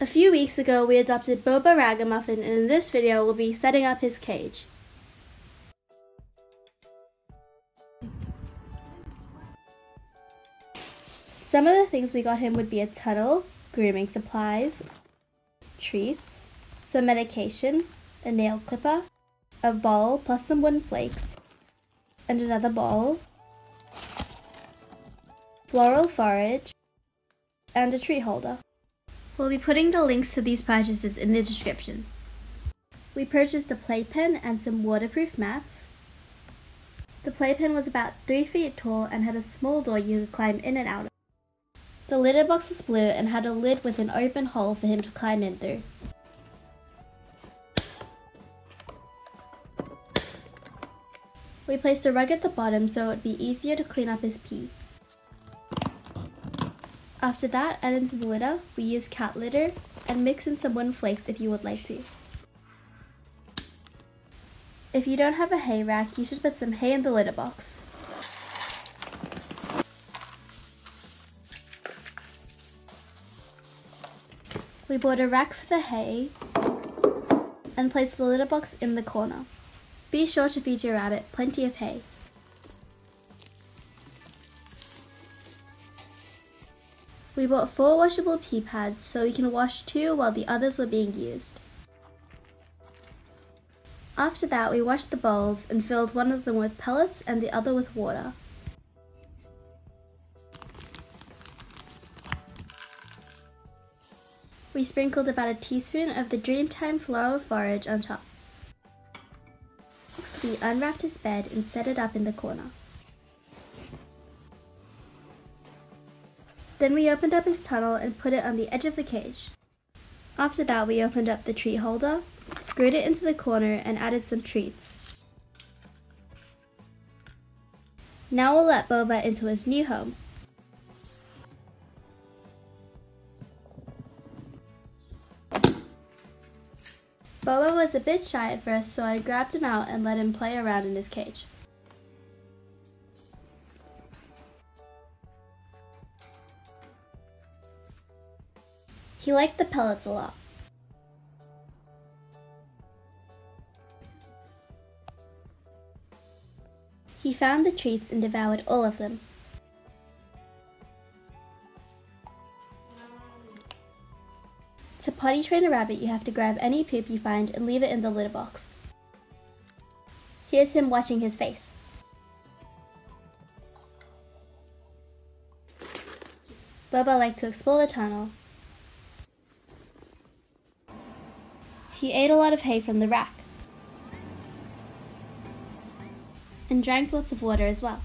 A few weeks ago we adopted Boba Ragamuffin, and in this video we'll be setting up his cage. Some of the things we got him would be a tunnel, grooming supplies, treats, some medication, a nail clipper, a ball plus some wooden flakes, and another ball, floral forage, and a tree holder. We'll be putting the links to these purchases in the description. We purchased a playpen and some waterproof mats. The playpen was about 3 feet tall and had a small door you could climb in and out of. The litter box was blue and had a lid with an open hole for him to climb in through. We placed a rug at the bottom so it would be easier to clean up his pee. After that, add in some litter. We use cat litter and mix in some wooden flakes if you would like to. If you don't have a hay rack, you should put some hay in the litter box. We bought a rack for the hay and placed the litter box in the corner. Be sure to feed your rabbit plenty of hay. We bought 4 washable pee pads so we can wash 2 while the others were being used. After that, we washed the bowls and filled one of them with pellets and the other with water. We sprinkled about a teaspoon of the Dreamtime Floral Forage on top. We unwrapped his bed and set it up in the corner. Then we opened up his tunnel and put it on the edge of the cage. After that, we opened up the treat holder, screwed it into the corner, and added some treats. Now we'll let Boba into his new home. Boba was a bit shy at first, so I grabbed him out and let him play around in his cage. He liked the pellets a lot. He found the treats and devoured all of them. To potty train a rabbit, you have to grab any poop you find and leave it in the litter box. Here's him washing his face. Boba liked to explore the tunnel. He ate a lot of hay from the rack and drank lots of water as well.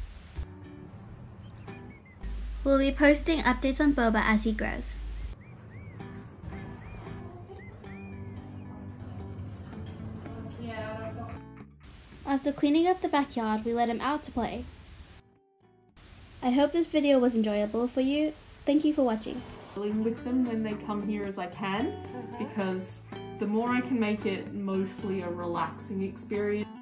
We'll be posting updates on Boba as he grows. After cleaning up the backyard, we let him out to play. I hope this video was enjoyable for you. Thank you for watching. With them when they come here as I can, because the more I can make it mostly a relaxing experience.